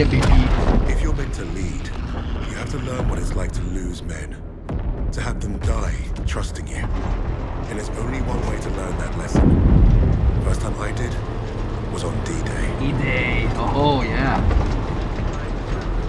immediately leave. If you're meant to lead, you have to learn what it's like to lose men. To have them die trusting you. And there's only one way to learn that lesson. First time I did was on D-Day. D-Day. Oh, yeah.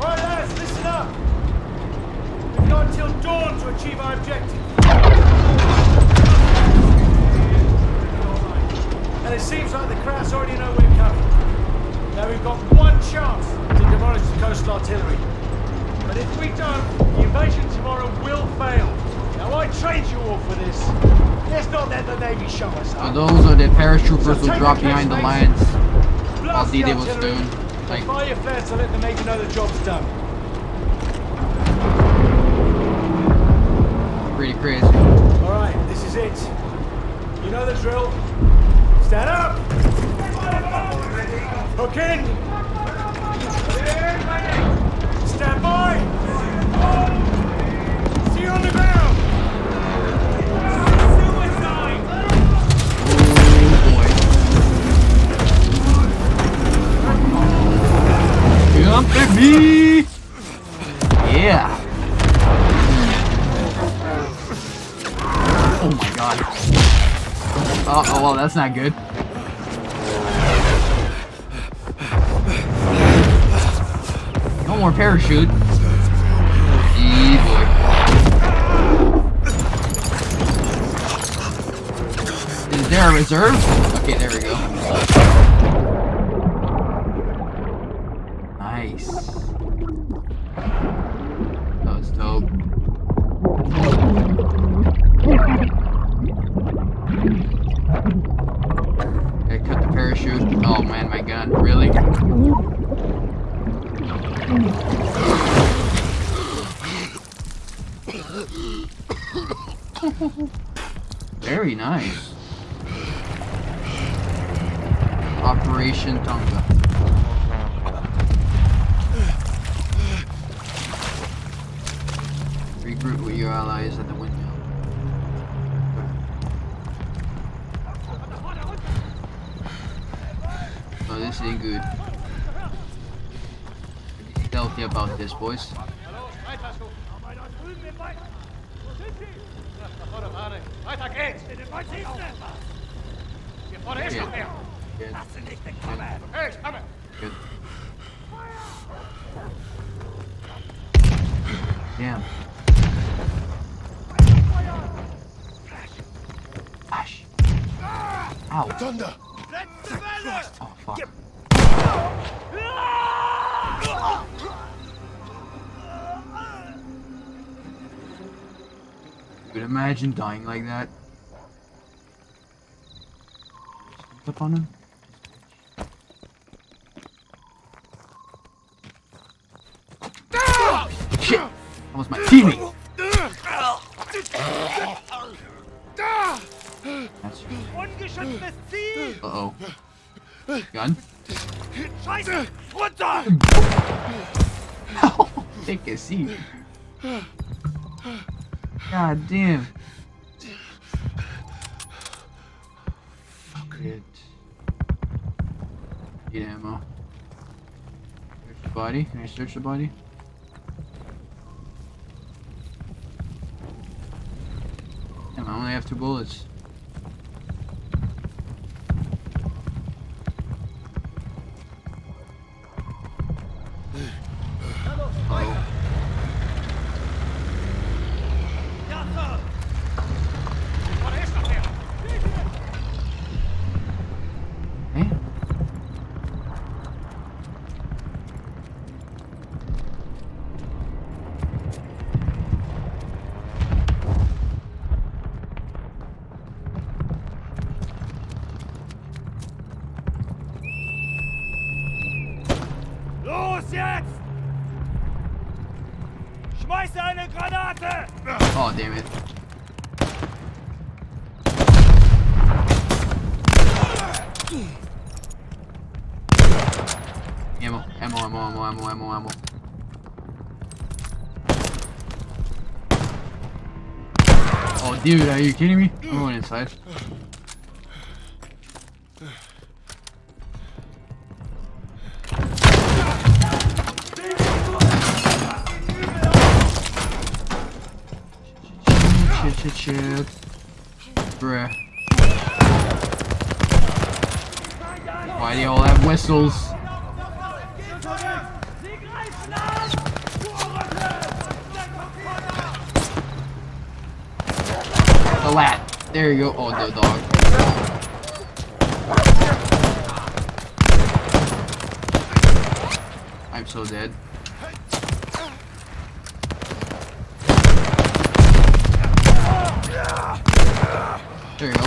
Alright, lads, listen up. We've got until dawn to achieve our objective. And it seems like the crowd's already know we're coming. Now we've got one chance to demolish the coastal artillery. But if we don't, the invasion tomorrow will fail. Now I trained you all for this. Let's not let the Navy show us up. So those are the paratroopers who dropped behind the lines while D-Day was doing. Like, fire your flares to let the Navy know the job's done. Pretty crazy. Alright, this is it. You know the drill. Stand up! Hook in! Stand by! See you on the ground! Suicide! Oh boy. Jump at me! Yeah! Oh my god. Oh, well, that's not good. No more parachute. Gee, boy. Is there a reserve? Okay, there we go. Nice. That was dope. Parachute. Oh man, my gun. Really? Very nice. Operation Tonga. Regroup with your allies at the window. Oh, this ain't good. Stealthy about this, boys. Yeah. Good. Good. Damn. Ash. Ow. Thunder. Oh, fuck. Dude, imagine dying like that. Up on him. Shit! That was my teammate. That's right. Uh-oh. Gun? Scheiße! Runter! Ow! Take a seat. God damn. Fuck it. Need ammo. Search the body. Can I search the body? Damn, I only have 2 bullets. Oh, damn it. Ammo. Oh, dude, are you kidding me? I'm going inside. altitude. Bruh. Why do y'all have whistles? The lat. There you go. Oh, the dog. I'm so dead. There you go.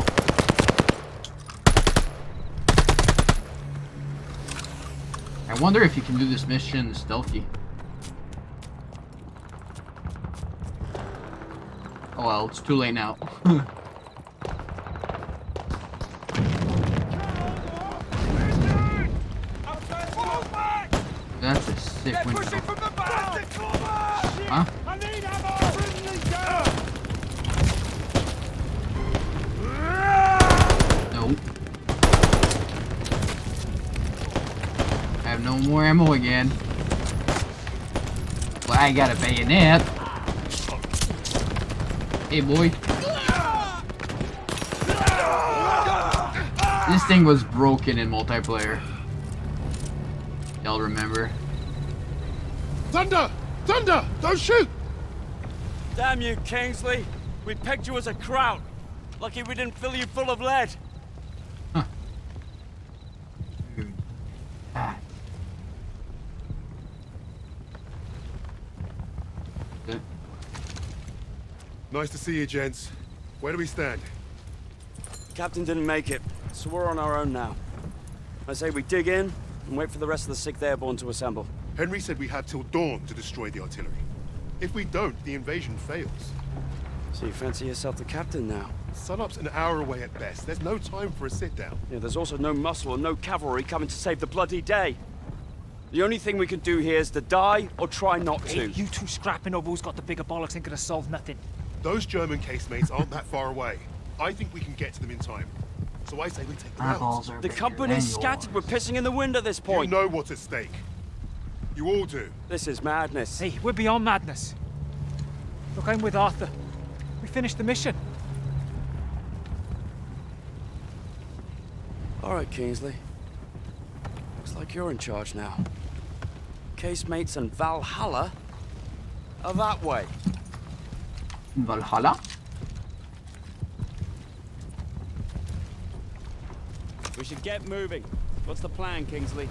I wonder if you can do this mission stealthy. Oh well, it's too late now. That's a sick window. Huh? Nope. I have no more ammo again. Well, I got a bayonet. Hey, boy. This thing was broken in multiplayer. Y'all remember? Thunder! Thunder! Don't shoot! Damn you, Kingsley! We pegged you as a kraut. Lucky we didn't fill you full of lead. Huh. Dude. Ah. Nice to see you, gents. Where do we stand? The captain didn't make it, so we're on our own now. I say we dig in and wait for the rest of the 6th Airborne to assemble. Henry said we had till dawn to destroy the artillery. If we don't, the invasion fails. So you fancy yourself the captain now? Sunup's an hour away at best. There's no time for a sit-down. Yeah, there's also no muscle and no cavalry coming to save the bloody day. The only thing we can do here is to die or try not to. Hey, you two scrapping over who's got the bigger bollocks ain't gonna solve nothing. Those German casemates aren't that far away. I think we can get to them in time. So I say we take them out. The company's scattered. We're pissing in the wind at this point. You know what's at stake. You all do. This is madness. Hey, we're beyond madness. Look, I'm with Arthur. We finished the mission. All right, Kingsley. Looks like you're in charge now. Casemates and Valhalla are that way. Valhalla? We should get moving. What's the plan, Kingsley?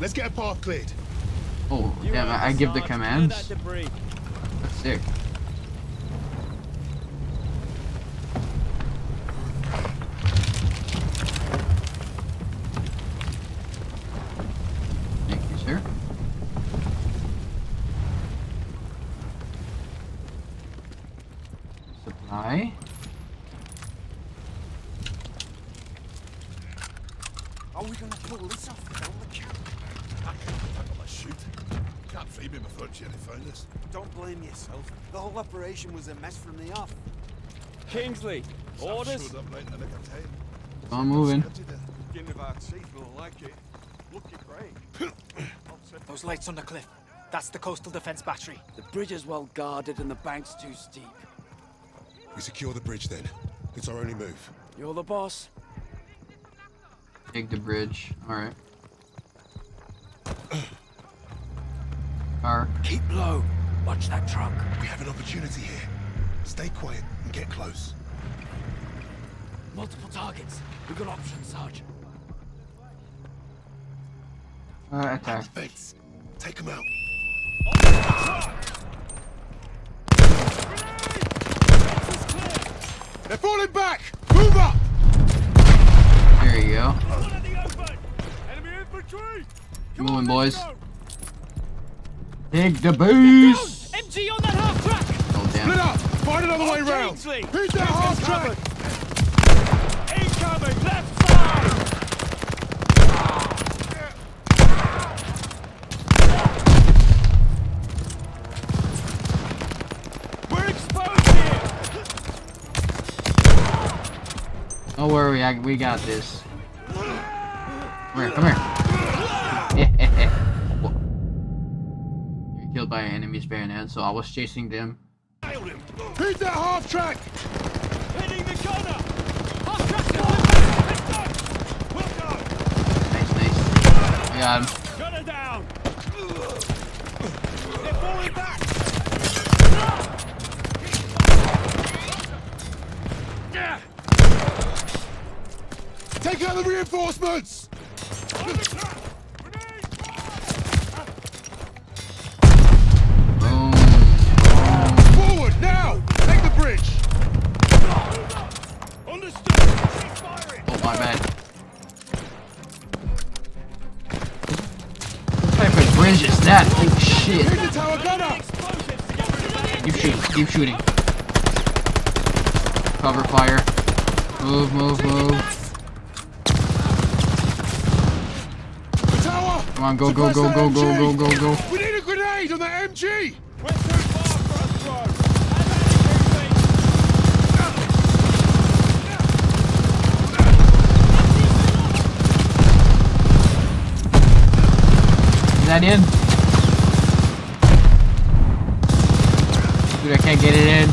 Let's get a path cleared. Oh, yeah, I give the commands. That's sick. Thank you, sir. Supply. Are we gonna pull this off down the camp? I'm gonna shoot. Can't frame him. I thought Jerry found us. Don't blame yourself. The whole operation was a mess from the off. Kingsley, orders. I'm moving. Those lights on the cliff. That's the coastal defense battery. The bridge is well guarded and the bank's too steep. We secure the bridge then. It's our only move. You're the boss. Take the bridge. Alright. Car. Keep low. Watch that truck. We have an opportunity here. Stay quiet and get close. Multiple targets. We've got options, Sarge. Attack. Thanks. Take them out. They're falling back! Move up! There you go. Come on, boys. Dig the boost. MG on that half track. Oh, damn. Split up. Find another way round. Who's that half track? Incoming. Left side. We're exposed here. Don't worry. We got this. Come here. You're killed by your enemy's bayonet, so I was chasing them. Nailed him. Hit that half track. Hitting the corner. Half track. It's done. Well done. Nice, nice. We got him. Gun her down. They're falling back. Yeah. Take out the reinforcements. On the track. Now! Take the bridge! Understood! Firing! Oh my man. What type of bridge is that? Holy shit. Keep shooting, keep shooting. Cover fire. Move, move, move. Come on, go, go, go, go, go, go, go, go. We need a grenade on the MG! That in? Dude, I can't get it in.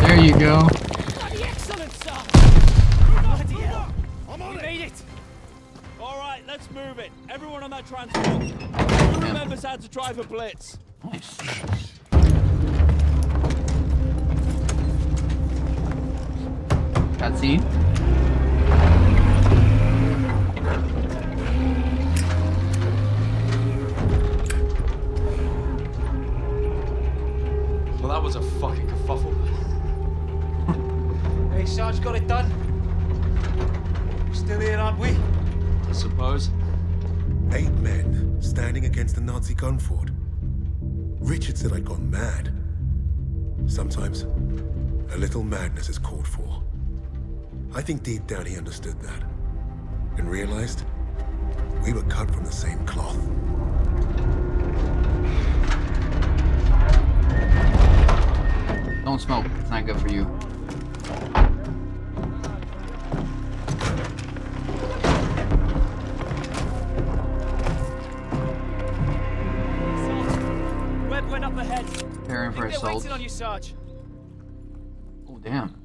There you go. Bloody excellent, sir. Bloody hell. I'm on it. Made it. All right, let's move it. Everyone on that transport. Who remembers how to drive a blitz? Nice. Cutscene. That was a fucking kerfuffle. Hey, Sarge, got it done. We're still here, aren't we? I suppose. 8 men standing against the Nazi gun fort. Richard said I'd gone mad. Sometimes, a little madness is called for. I think deep down he understood that. And realized we were cut from the same cloth. Don't smoke. It's not good for you. Webb went up ahead. Preparing for assault. Waiting on you, Sarge. Oh damn!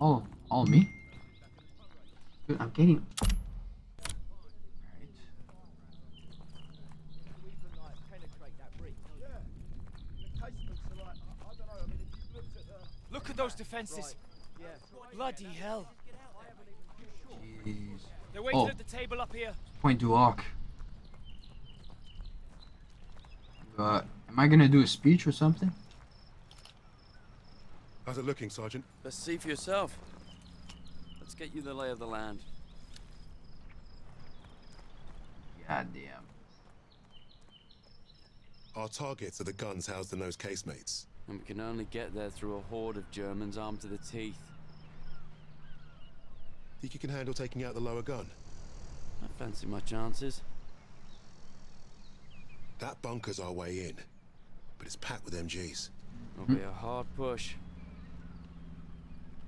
Oh, all me? Dude, I'm getting. Look at those defenses. Right. Yeah. Bloody hell. Jeez. They're waiting at the table up here. Point du Arc. Am I gonna do a speech or something? How's it looking, Sergeant? Let's see for yourself. Let's get you the lay of the land. Goddamn. Our targets are the guns housed in those casemates. And we can only get there through a horde of Germans armed to the teeth. Think you can handle taking out the lower gun? I fancy my chances. That bunker's our way in, but it's packed with MGs. It'll be a hard push.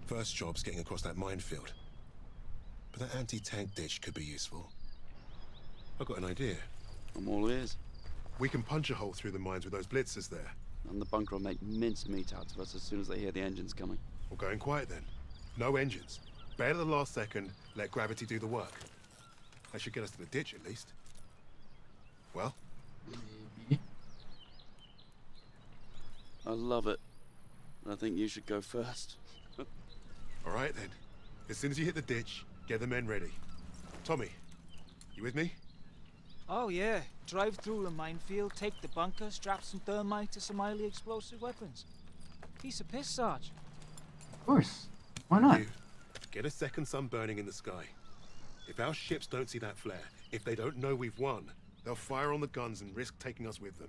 First job's getting across that minefield. But that anti-tank ditch could be useful. I've got an idea. I'm all ears. We can punch a hole through the mines with those blitzers there. And the bunker will make mincemeat out of us as soon as they hear the engines coming. We're going quiet then. No engines. Bail at the last second, let gravity do the work. That should get us to the ditch at least. Well? Maybe. I love it. I think you should go first. Alright then. As soon as you hit the ditch, get the men ready. Tommy, you with me? Oh yeah, drive through the minefield, take the bunker, strap some thermite to some highly explosive weapons. Piece of piss, Sarge. Of course. Why not? You, get a second sun burning in the sky. If our ships don't see that flare, if they don't know we've won, they'll fire on the guns and risk taking us with them.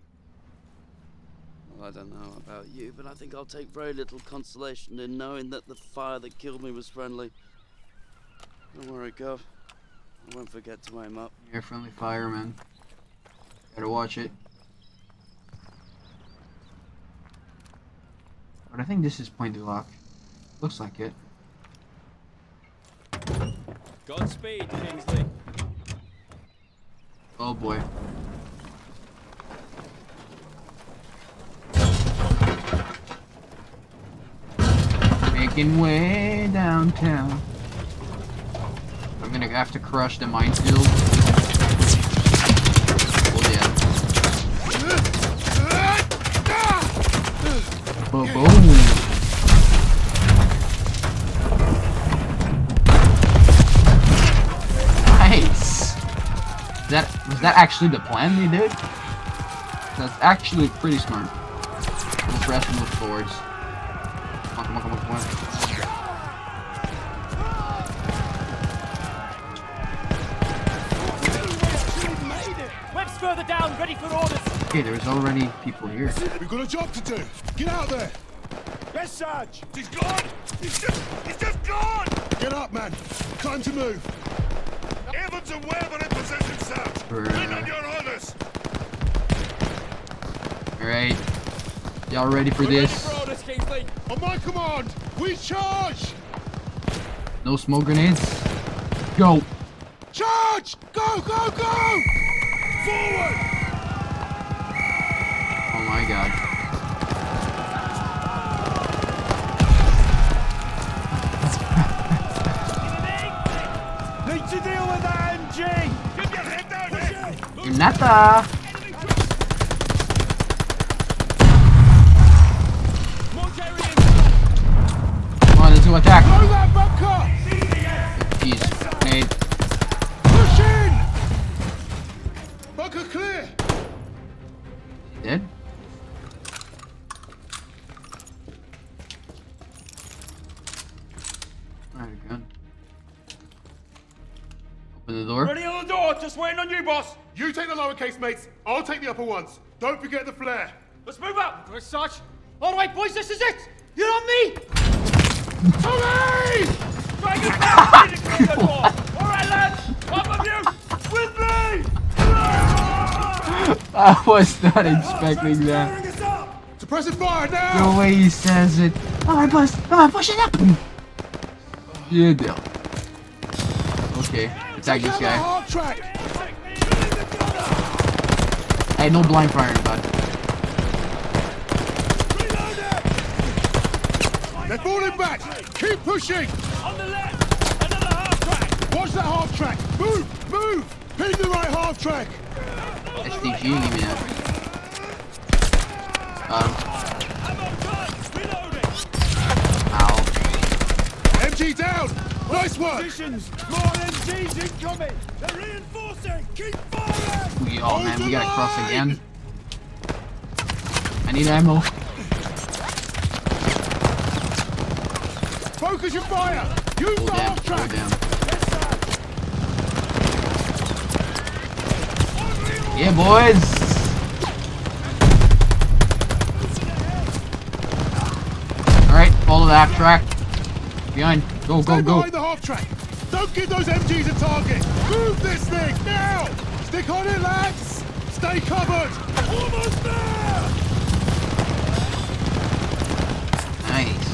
Well, I don't know about you, but I think I'll take very little consolation in knowing that the fire that killed me was friendly. Don't worry, Gov. I won't forget to aim up. You're a friendly fireman. Gotta watch it. But I think this is Point du Lock. Looks like it. Godspeed, Kingsley. Oh boy. Working way downtown. I'm gonna have to crush the minefield. Oh, yeah. Ba-boom. Was that actually the plan they did? That's actually pretty smart. We'll press and move forwards. Come on. Web's further down, ready for orders. Okay, there's already people here. We've got a job to do. Get out there. Yes, Sarge. He's gone. He's just gone. Get up, man. Time to move. Evans and Webb are in position, sir. Bring on your orders. Alright. Y'all ready for this? Ready for orders, Kingsley. On my command, we charge! No smoke grenades. Go! Charge! Go, go, go! Forward! Oh my god. To deal with that MG! Get your head down here! Inata! Come on, let's do attack! Blow that bunker! Jeez, grenade. Push in! Bunker clear! Dead? I had a gun. The door. Ready on the door, just waiting on you, boss. You take the lowercase, mates. I'll take the upper ones. Don't forget the flare. Let's move up. Good, Sarge. All right, boys, this is it. You're on me. Tommy! Drag your back to the door. All right, lads. Up of you. With me. I was not expecting that. Suppressive fire now. The way he says it. All right, boys. All right, push it up. You do. Okay. Attack this guy. Hey, no blind firing, bud. They're falling back. Keep pushing. On the left, another half track. Watch that half track. Move, move. Pin the right half track. SDG, man. Ow. MG down. Nice work! Positions. More MGs incoming! They're reinforcing! Keep firing! We, oh man, we gotta cross again. I need ammo. Focus your fire! Use the half track! Yeah, boys! Alright, follow the half track. Behind. Go, go, go. Stay behind the half track. Don't give those MGs a target. Move this thing now. Stick on it, lads. Stay covered. Almost there. Nice.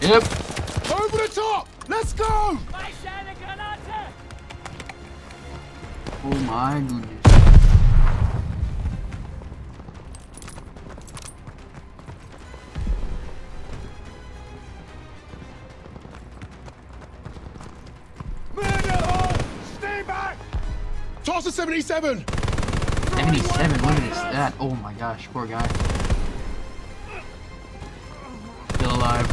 Yep. Over the top! Let's go! Oh my goodness. Murder! Stay back! Toss a 77! 77? What is that? Oh my gosh, poor guy. Still alive.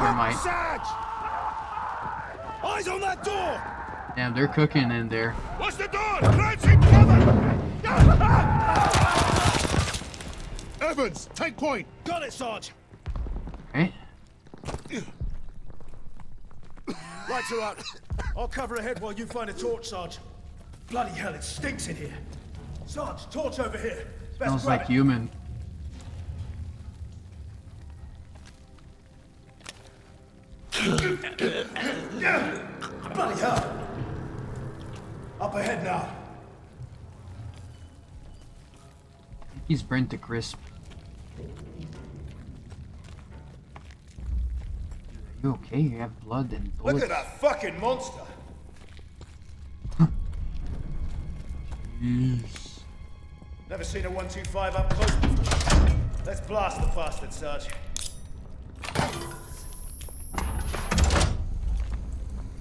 Might. Eyes on that door. Damn, they're cooking in there. What's the door? Evans, take point. Got it, Sarge. Okay. Lights are out. I'll cover ahead while you find a torch, Sarge. Bloody hell, it stinks in here. Sarge, torch over here. Smells like human. Bloody hell. Up ahead now. He's burnt to crisp. You okay? You have blood and bullets. Look at that fucking monster. Jeez. Never seen a 125 up close before. Let's blast the bastard, Sarge.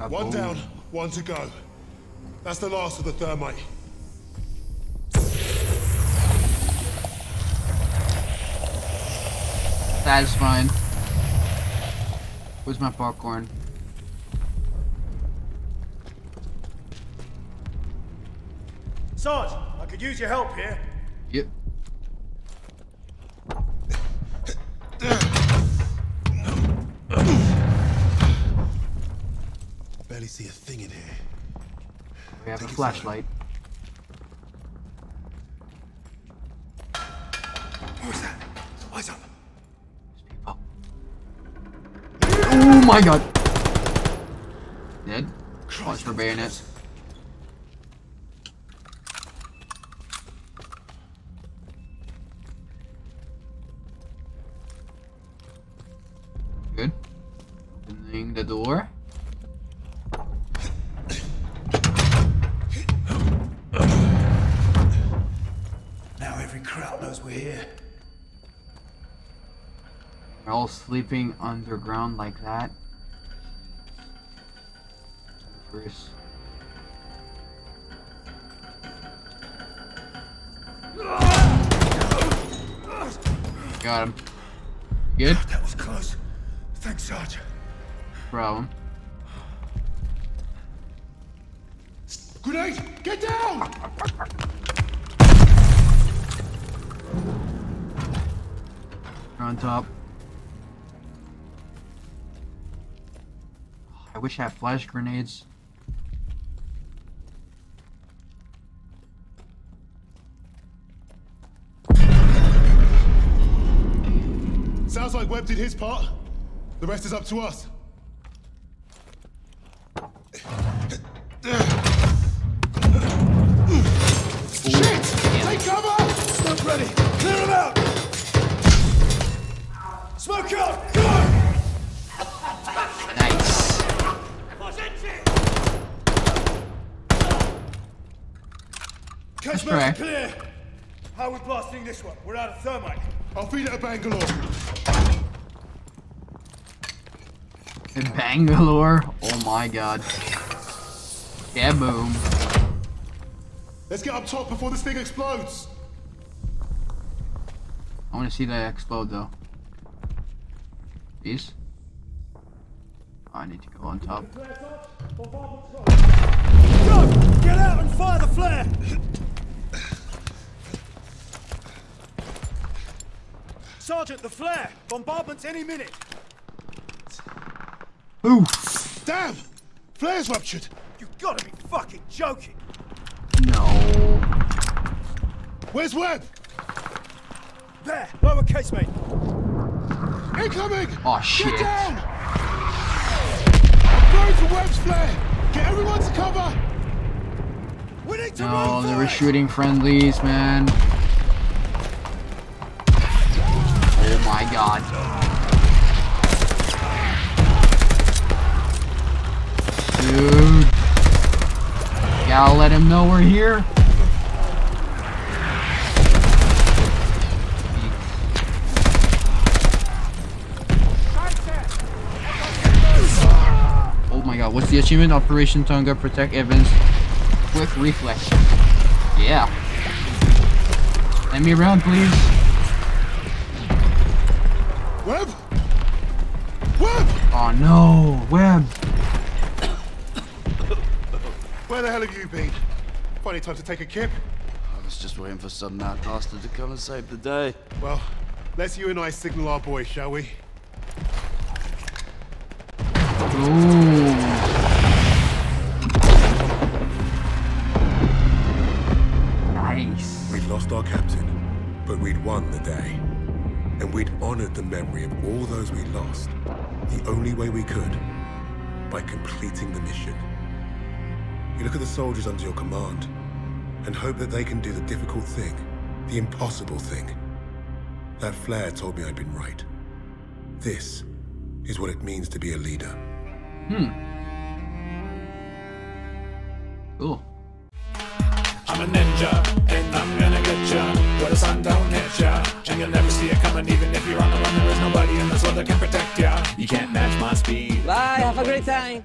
One down, one to go. That's the last of the thermite. That is fine. Where's my popcorn? Sarge, I could use your help here. Yep. Barely see a thing in here. We have a flashlight. What was that? Eyes up. Oh my god! Dead? Watch for bayonets. Good. Opening the door. Now every crowd knows we're here. They're all sleeping underground like that. Bruce. Got him. Good? That was close. Thanks, Sarge. Problem. Grenade! Get down! We're on top. I wish I had flash grenades. Sounds like Webb did his part. The rest is up to us. Shit! Yeah. Take cover! Smoke ready! Clear him out! Smoke out! Go! Catchment clear! How are we blasting this one? We're out of thermite. I'll feed it to Bangalore. In Bangalore? Oh my god. Yeah, boom. Let's get up top before this thing explodes. I want to see that explode though. Please? I need to go on top. Go! Get out and fire the flare! Sergeant, the flare! Bombardment's any minute! Ooh! Damn! Flare's ruptured! You've gotta be fucking joking! No. Where's Webb? There! Lower casemate! Incoming! Oh shit! Get down! I'm going for Webb's flare! Get everyone to cover! We need to run. They were shooting friendlies, man. Oh my god. Dude. Gotta let him know we're here. Oh my god, what's the achievement? Operation Tonga, protect Evans. Quick reflex. Yeah. Let me around, please. Webb! Webb! Oh no, Webb! Where the hell have you been? Funny time to take a kip. I was just waiting for some mad bastard to come and save the day. Well, let's you and I signal our boy, shall we? Ooh. Nice. But we'd won the day. And we'd honored the memory of all those we lost, the only way we could, by completing the mission. You look at the soldiers under your command, and hope that they can do the difficult thing, the impossible thing. That flare told me I'd been right. This is what it means to be a leader. Cool. I'm a ninja, and I'm gonna get ya. Where the sun don't hit ya, and you'll never see it coming. Even if you're on the run, there is nobody in this world that can protect ya. You can't match my speed. Bye, have a great time.